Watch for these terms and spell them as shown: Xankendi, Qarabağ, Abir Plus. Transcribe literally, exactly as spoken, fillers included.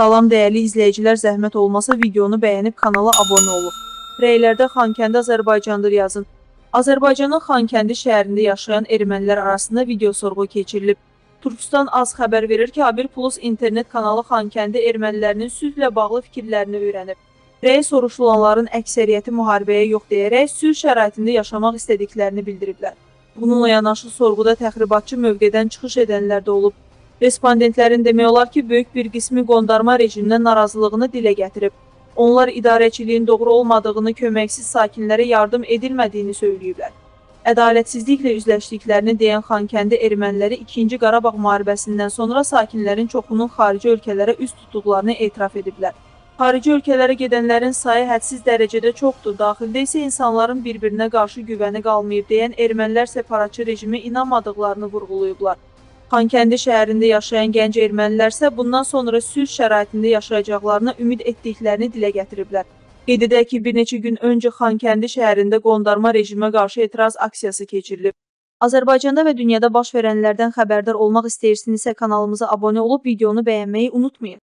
Salam dəyərli izləyicilər, zəhmət olmasa videonu bəyənib kanala abunə olun. Rəylərdə Xankəndi Azərbaycandır yazın. Azərbaycanın Xankəndi şəhərində yaşayan ermənilər arasında video sorğu keçirilib. Türkistan az xəbər verir ki, Abir Plus internet kanalı Xankəndi ermənilərinin sülhlə bağlı fikirlərini öyrənib. Rəy soruşulanların əksəriyyəti müharibəyə yox deyərək sülh şəraitində yaşamaq istədiklərini bildiriblər. Bununla yanaşı sorğuda təxribatçı mövqedən çıxış edənlər də olub. Respondentlərin demək olar ki, böyük bir qismi qondarma rejiminə narazılığını dilə gətirib. Onlar idarəçiliyin doğru olmadığını, köməksiz sakinlərə yardım edilmədiyini söyləyiblər. Ədalətsizliklə üzləşdiklərini deyən Xankəndi erməniləri ikinci Qarabağ müharibəsindən sonra sakinlərin çoxunun xarici ölkələrə üst tutduqlarını etiraf ediblər. Xarici ölkələrə gedənlərin sayı hədsiz dərəcədə çoxdur, daxildə isə insanların bir-birinə qarşı güvəni qalmayıb deyən ermənilər separatçı rejimə inanmadıqlarını vurğulayıblar. Xankəndi şəhərində yaşayan gənc ermənilər isə bundan sonra sülh şəraitində yaşayacaqlarına ümid etdiklərini dilə gətiriblər. Qeyd edək ki, bir neçə gün öncə Xankəndi şəhərində qondarma rejimə qarşı etiraz aksiyası keçirilib. Azərbaycanda və dünyada baş verənlərdən xəbərdar olmaq istəyirsinizsə kanalımıza abunə olub videonu bəyənməyi unutmayın.